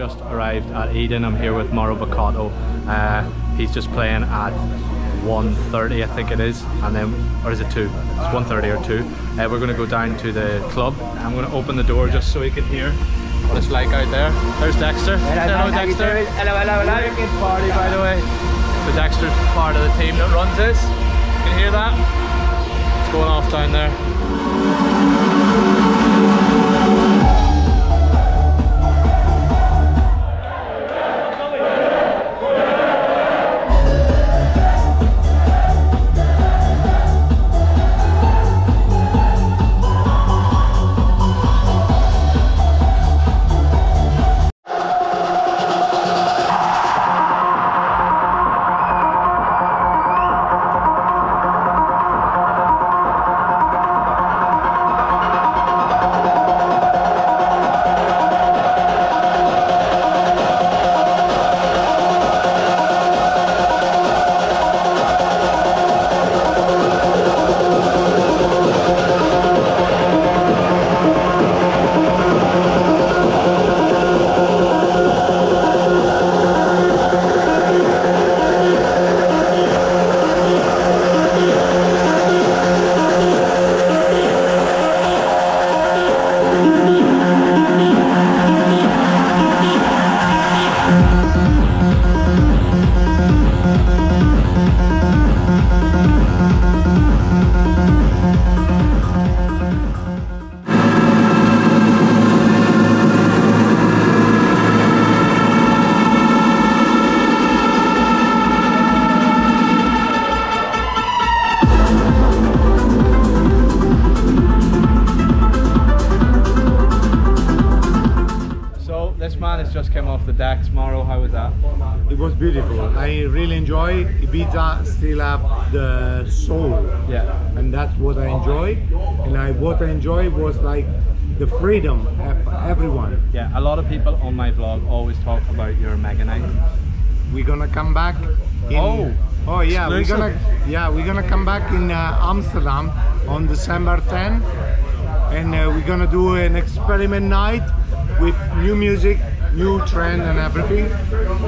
Just arrived at Eden. I'm here with Mauro Picotto. He's just playing at 1:30, I think it is, and then, or is it 2? It's 1:30 or 2. We're going to go down to the club. I'm going to open the door just so he can hear what it's like out there. There's Dexter. Hello, Dexter. Hello, hello, hello. Wicked party, by the way. So Dexter's part of the team that runs this. Can you hear that? It's going off down there. Just came off the decks. Mauro, how was that? It was beautiful. I really enjoy. Ibiza still have the soul. Yeah. And that's what I enjoy. And what I enjoy was like the freedom of everyone. Yeah, a lot of people on my vlog always talk about your mega night. We're gonna come back in, oh yeah, exclusive. we're gonna come back in Amsterdam on December 10th, and we're gonna do an experiment night with new music, new trend and everything,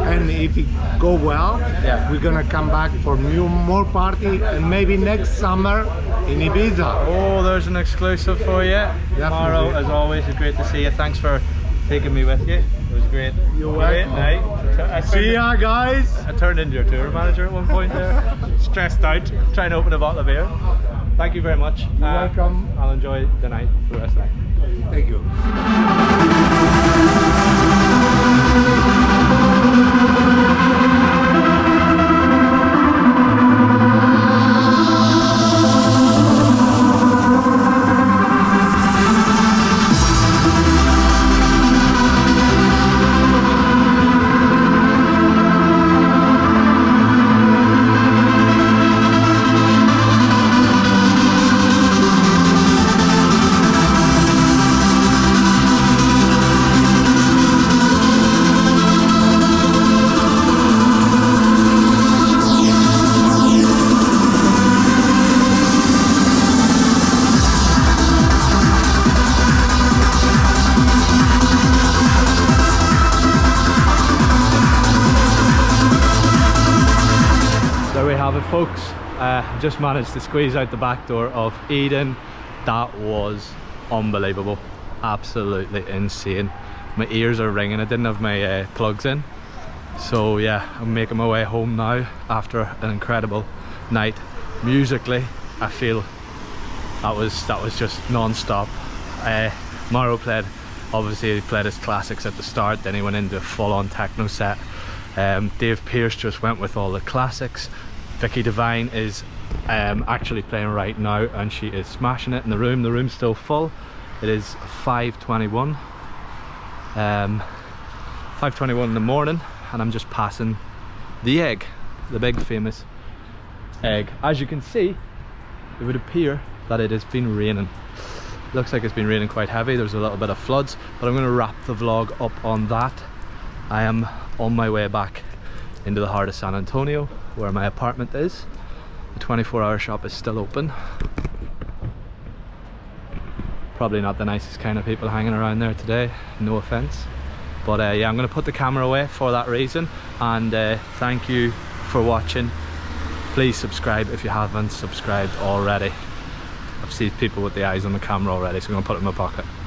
and if it go well, yeah, we're gonna come back for more party, and maybe next summer in Ibiza. Oh, there's an exclusive for you. Mauro, as always, it's great to see you. Thanks for taking me with you. It was great. You're welcome. Great night. See ya, guys. I turned into your tour manager at one point there, stressed out, trying to open a bottle of beer. Thank you very much. You're welcome. I'll enjoy the night for the rest of the night. Thank you. Folks, just managed to squeeze out the back door of Eden. That was unbelievable, absolutely insane. My ears are ringing. I didn't have my plugs in, so yeah, I'm making my way home now after an incredible night. Musically, I feel that was just non-stop. Mauro obviously played his classics at the start, then he went into a full-on techno set. Dave Pearce just went with all the classics. Vicky Devine is actually playing right now, and she is smashing it in the room. The room's still full. It is 5:21 in the morning, and I'm just passing the egg, the big famous egg. As you can see, it would appear that it has been raining. Looks like it's been raining quite heavy. There's a little bit of floods, but I'm going to wrap the vlog up on that. I am on my way back into the heart of San Antonio, where my apartment is. The 24-hour shop is still open. Probably not the nicest kind of people hanging around there today, no offense. But yeah, I'm going to put the camera away for that reason, and thank you for watching. Please subscribe if you haven't subscribed already. I've seen people with the eyes on the camera already, so I'm going to put it in my pocket.